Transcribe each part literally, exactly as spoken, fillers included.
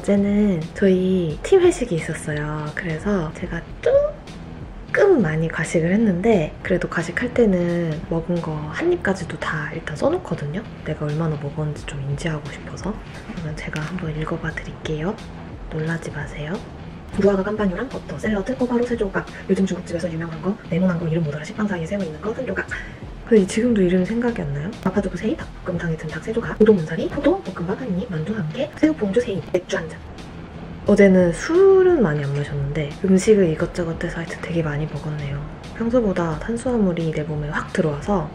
어제는 저희 팀 회식이 있었어요. 그래서 제가 조금 많이 과식을 했는데 그래도 과식할 때는 먹은 거 한 입까지도 다 일단 써놓거든요. 내가 얼마나 먹었는지 좀 인지하고 싶어서. 그러면 제가 한번 읽어봐 드릴게요. 놀라지 마세요. 구루아가 깜바뉴랑 버터, 샐러드, 호바로 세 조각. 요즘 중국집에서 유명한 거, 네모난 거 이름 모르라 식빵 사이에 세워 있는 거 한 조각. 근데 지금도 이름이 생각이 안 나요? 마파두부 세입, 닭볶음탕에 든 닭 세 조각, 우동 문사리, 포도, 볶음밥 한 입, 만두 한 개, 새우봉주 세입, 맥주 한 잔. 어제는 술은 많이 안 마셨는데 음식을 이것저것 해서 하여튼 되게 많이 먹었네요. 평소보다 탄수화물이 내 몸에 확 들어와서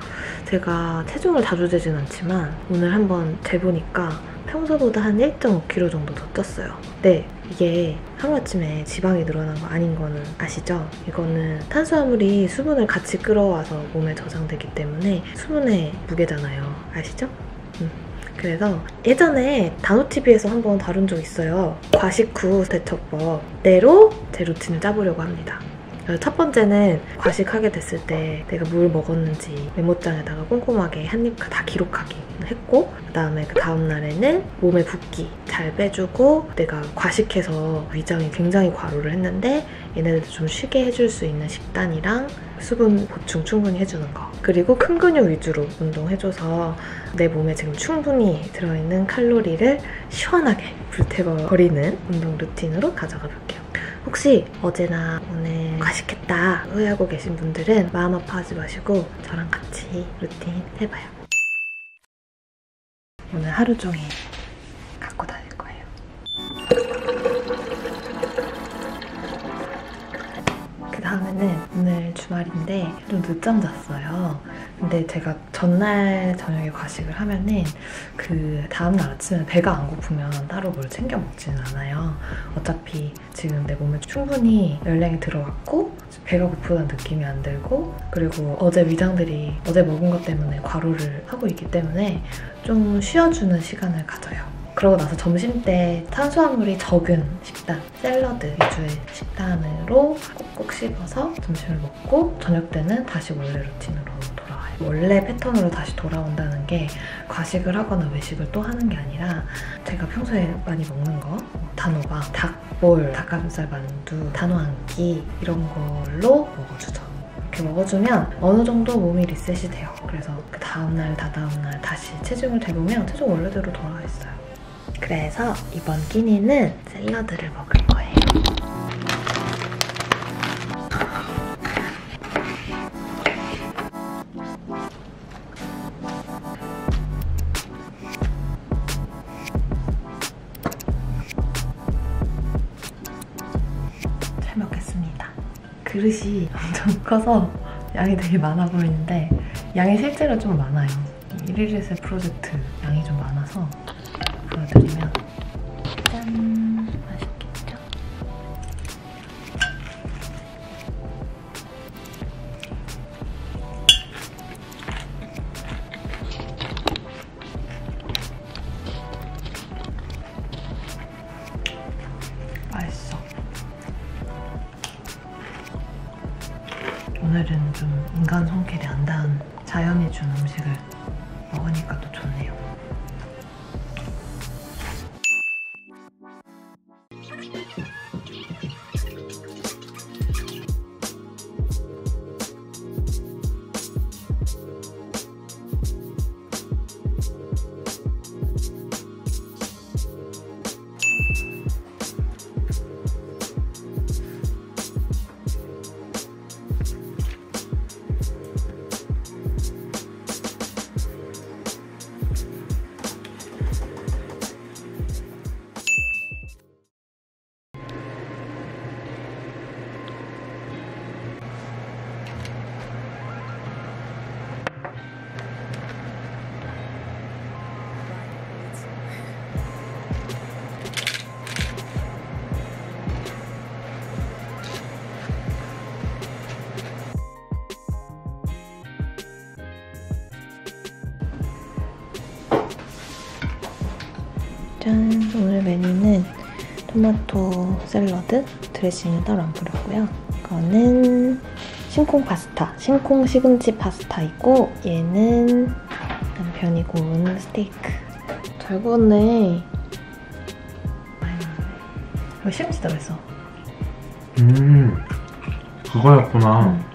제가 체중을 자주 재진 않지만 오늘 한번 재보니까 평소보다 한 일 점 오 킬로그램 정도 더 쪘어요. 네, 이게 하루아침에 지방이 늘어난 거 아닌 거는 아시죠? 이거는 탄수화물이 수분을 같이 끌어와서 몸에 저장되기 때문에 수분의 무게잖아요. 아시죠? 음. 그래서 예전에 단오티비에서 한번 다룬 적 있어요. 과식 후 대처법 대로 제 루틴을 짜보려고 합니다. 첫 번째는 과식하게 됐을 때 내가 뭘 먹었는지 메모장에다가 꼼꼼하게 한 입 다 기록하기 했고, 그 다음에 그 다음날에는 몸의 붓기 잘 빼주고, 내가 과식해서 위장이 굉장히 과로를 했는데 얘네들도 좀 쉬게 해줄 수 있는 식단이랑 수분 보충 충분히 해주는 거, 그리고 큰 근육 위주로 운동해줘서 내 몸에 지금 충분히 들어있는 칼로리를 시원하게 불태워버리는 운동 루틴으로 가져가 볼게요. 혹시 어제나 오늘 과식했다 후회하고 계신 분들은 마음 아파하지 마시고 저랑 같이 루틴 해봐요. 오늘 하루 종일 갖고 다닐 거예요. 그 다음에는 오늘 주말인데 좀 늦잠 잤어요. 근데 제가 전날 저녁에 과식을 하면은 그 다음날 아침에 배가 안 고프면 따로 뭘 챙겨 먹지는 않아요. 어차피 지금 내 몸에 충분히 열량이 들어왔고 배가 고프다는 느낌이 안 들고, 그리고 어제 위장들이 어제 먹은 것 때문에 과로를 하고 있기 때문에 좀 쉬어주는 시간을 가져요. 그러고 나서 점심때 탄수화물이 적은 식단, 샐러드 위주의 식단으로 꼭꼭 씹어서 점심을 먹고 저녁때는 다시 원래 루틴으로 돌아와요. 원래 패턴으로 다시 돌아온다는 게 과식을 하거나 외식을 또 하는 게 아니라 제가 평소에 많이 먹는 거, 단호박, 닭볼, 닭가슴살 만두, 단호 한 끼 이런 걸로 먹어주죠. 이렇게 먹어주면 어느 정도 몸이 리셋이 돼요. 그래서 그 다음날, 다다음날 다시 체중을 재보면 체중 원래대로 돌아와 있어요. 그래서 이번 끼니는 샐러드를 먹을 거예요. 잘 먹겠습니다. 그릇이 엄청 커서 양이 되게 많아 보이는데 양이 실제로 좀 많아요. 일 일 일 프로젝트 양이 좀 많아서 보여드리면, 짠! 맛있겠죠? 맛있어. 오늘은 좀 인간 손길이 안 닿은 자연이 준 음식을 먹으니까 또 좋네요. 짠! 오늘 메뉴는 토마토 샐러드, 드레싱을 따로 안 뿌렸고요. 이거는 심콩 파스타, 심콩 시금치 파스타이고, 얘는 남편이 구운 스테이크. 잘 구웠네. 시금치다 그랬어. 음, 그거였구나. 음.